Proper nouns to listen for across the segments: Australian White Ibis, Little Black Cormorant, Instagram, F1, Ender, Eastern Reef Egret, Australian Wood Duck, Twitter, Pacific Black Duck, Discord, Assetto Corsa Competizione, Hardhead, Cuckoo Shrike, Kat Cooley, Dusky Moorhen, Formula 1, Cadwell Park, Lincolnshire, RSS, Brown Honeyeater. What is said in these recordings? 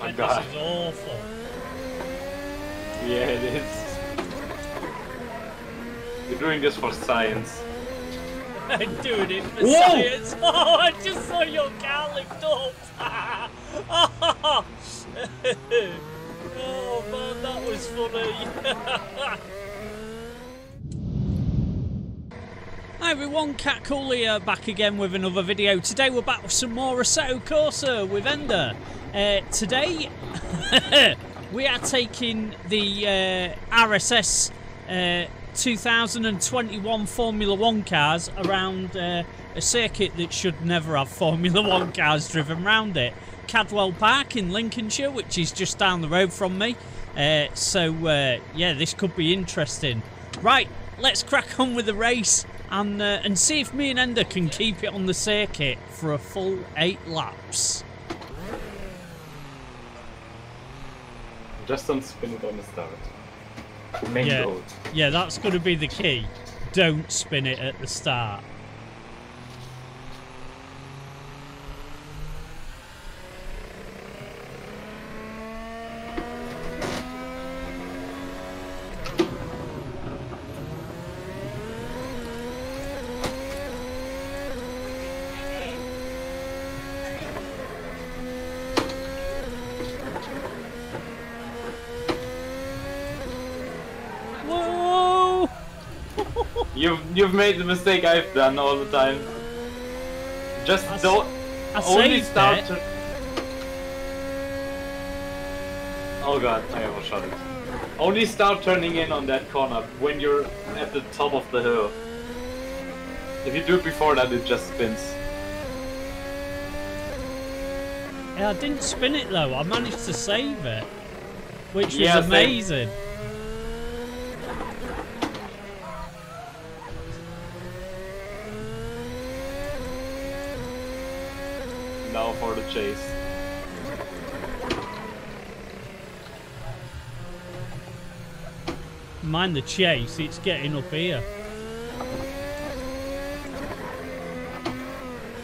my god. This is awful. Yeah, it is. You're doing this for science. I'm doing it for science. Oh, I just saw your car lift up. Oh man, that was funny. Hi everyone, Kat Cooley here, back again with another video. Today we're back with some more Assetto Corsa with Ender. Today we are taking the RSS 2021 Formula 1 cars around a circuit that should never have Formula 1 cars driven round it. Cadwell Park in Lincolnshire, which is just down the road from me. Yeah, this could be interesting. Right, let's crack on with the race. And see if me and Ender can keep it on the circuit for a full 8 laps. Just don't spin it on the start. Main road. Yeah, that's going to be the key. Don't spin it at the start. You've made the mistake I've done all the time. Just don't only start to... Oh god, I overshot it. Only start turning in on that corner when you're at the top of the hill. If you do it before that, it just spins. Yeah, I didn't spin it though. I managed to save it, which was amazing. Same. Now for the chase. Mind the chase, it's getting up here.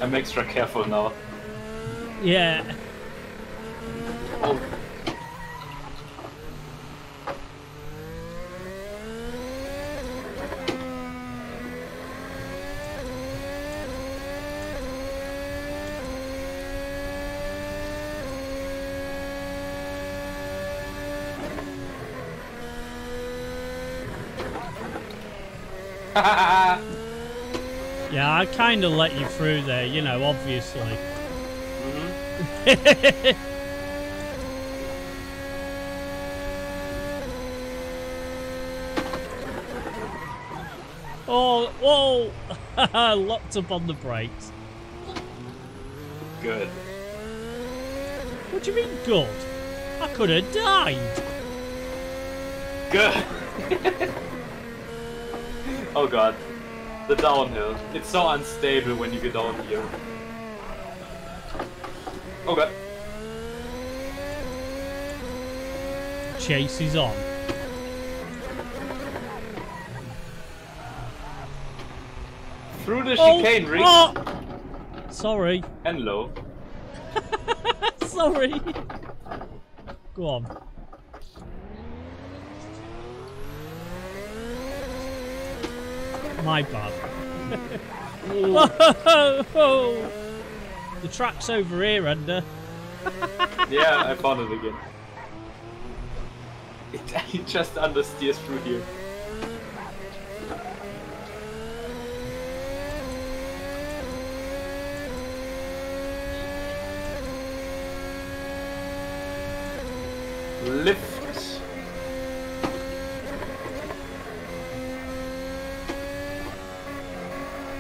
I'm extra careful now. Yeah. Oh. Yeah, I kind of let you through there, you know, obviously. Mm-hmm. Oh, whoa! Locked up on the brakes. Good. What do you mean, good? I could have died. Good. Oh god, the downhill. It's so unstable when you get down here. Oh god. Chase is on. Through the chicane ring. Oh! Sorry. And low. Sorry. Go on. My bad. Whoa! The track's over here, Ender. Yeah, I found it again. It just understeers through here. Lift.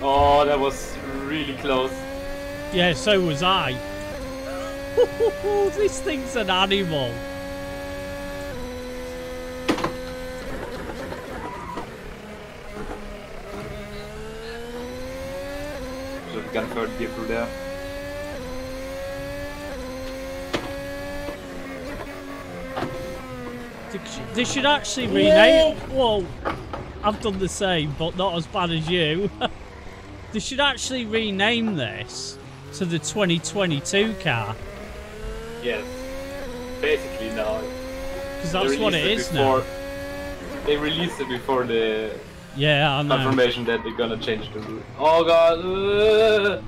Oh, that was really close. Yeah, so was I. This thing's an animal. Just gonna throw it through there. They should actually rename. Whoa! I've done the same, but not as bad as you. They should actually rename this to the 2022 car. Yes. Basically now. Because that's what it is now. They released it before the confirmation that they're gonna change the route. Oh god!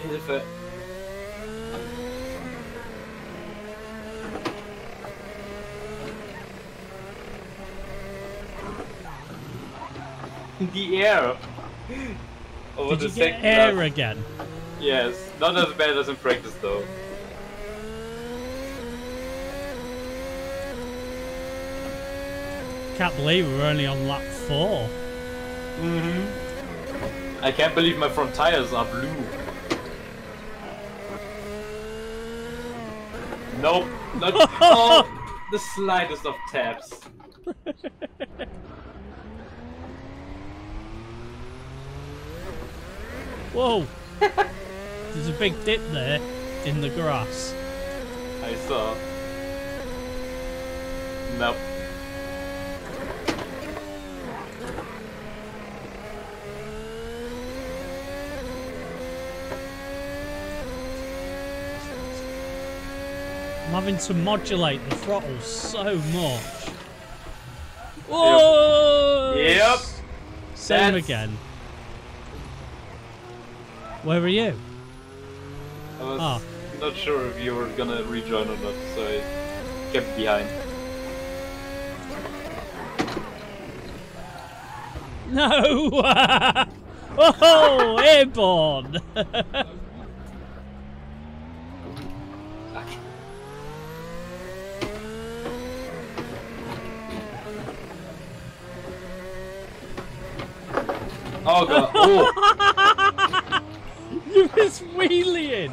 Hilfe! The air! Oh, did you get air again? Yes, not as bad as in practice though. I can't believe we're only on lap 4. Mm-hmm. I can't believe my front tires are blue. Nope. Not oh, the slightest of taps. Whoa. There's a big dip there in the grass. I saw. Nope. I'm having to modulate the throttle so much. Whoa! Yep. Same again. Where were you? I was not sure if you were gonna rejoin or not, so I kept behind. No! Oh, airborne! Oh god! Oh. You was wheeling.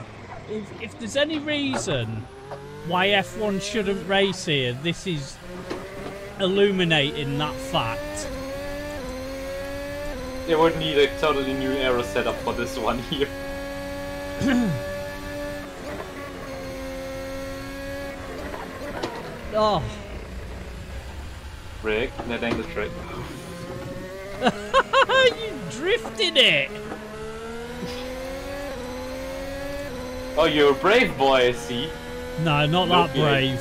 If there's any reason why F1 shouldn't race here, this is illuminating that fact. They would need a totally new aero setup for this one here. Oh! Rick, that ain't the trick. You drifted it! Oh, you're a brave boy, I see. No, not that brave.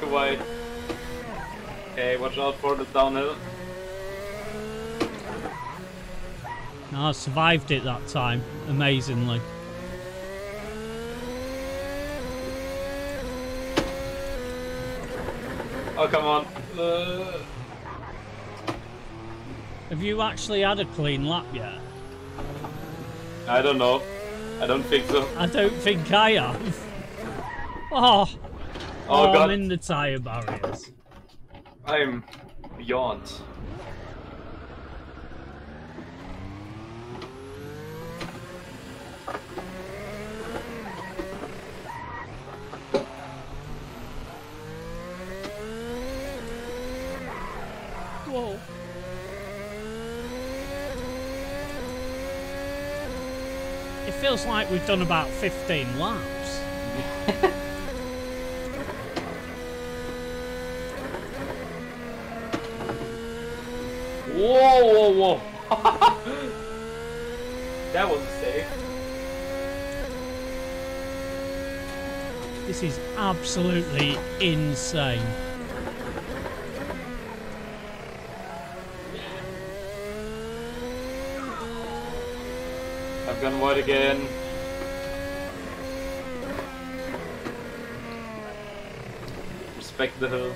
Too wide. Okay, watch out for the downhill. I survived it that time, amazingly. Oh, come on. Have you actually had a clean lap yet? I don't know. I don't think so. I don't think I have. Oh, oh God. I'm in the tyre barriers. I'm beyond. Whoa. It feels like we've done about 15 laps. Whoa, whoa, whoa. That was a save. This is absolutely insane. I've gone wide again. Respect the hill.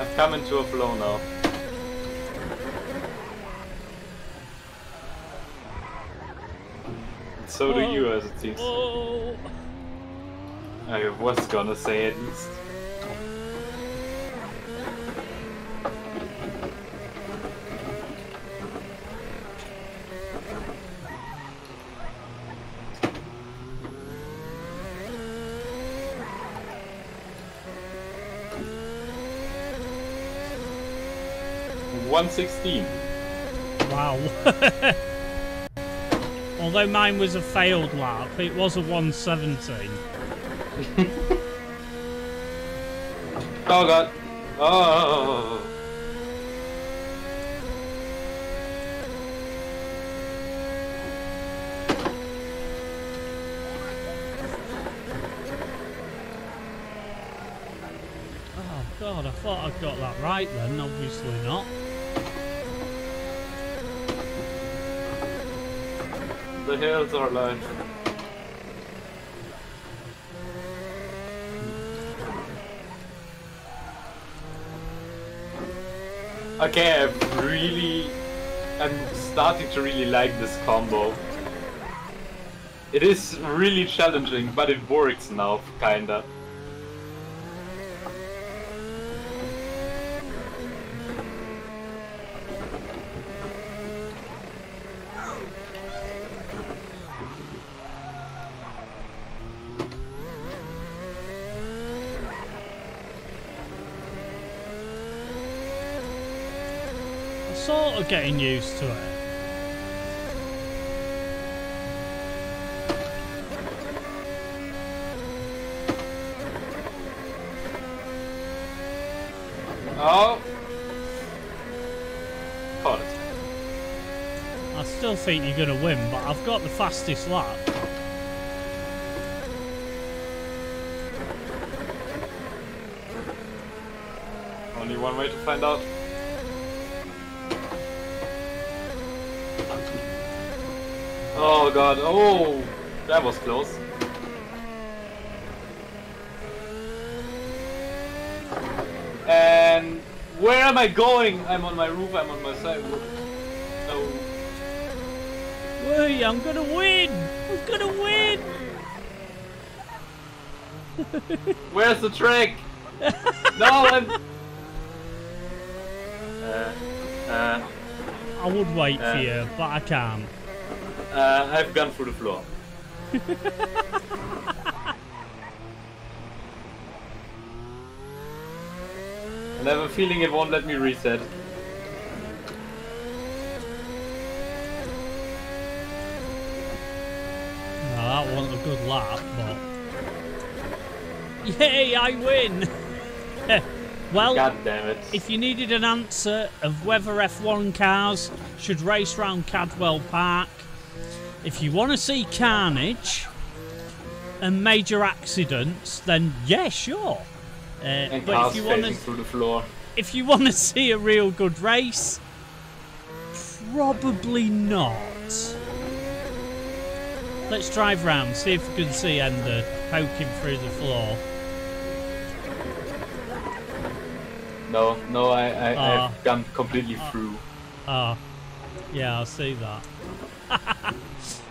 I've come into a flow now. And so do you, as it seems. Whoa. I was gonna say at least. $116. Wow. Although mine was a failed lap, it was a 1:17. Oh god. Oh. Oh god, I thought I'd got that right then, obviously not. The hills are alive. Okay, I'm starting to really like this combo. It is really challenging, but it works now, kinda. Sort of getting used to it. Oh, caught it. I still think you're gonna win, but I've got the fastest lap. Only one way to find out. Oh god, oh, that was close. And where am I going? I'm on my roof, I'm on my sidewalk. No. Wait, I'm gonna win! I'm gonna win! Where's the track? No, I'm... I would wait for you, but I can't. I've gone through the floor. And I have a feeling it won't let me reset. No, that wasn't a good lap, but... Yay, I win! Well, God damn it. If you needed an answer of whether F1 cars should race round Cadwell Park, if you want to see carnage and major accidents, then yeah, sure. And but if you want to through the floor, if you want to see a real good race, probably not. Let's drive round, see if we can see Ender poking through the floor. No, no, I've gone completely through. Yeah, I see that.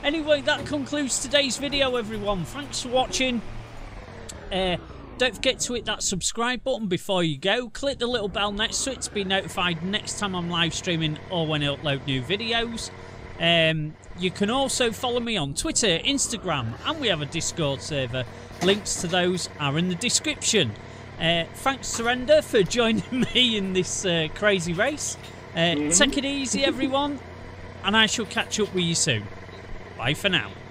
Anyway, that concludes today's video, everyone. Thanks for watching. Don't forget to hit that subscribe button before you go. Click the little bell next to it to be notified next time I'm live streaming or when I upload new videos. You can also follow me on Twitter, Instagram, and we have a Discord server. Links to those are in the description. Thanks to Ender for joining me in this crazy race. Take it easy, everyone, and I shall catch up with you soon. Bye for now.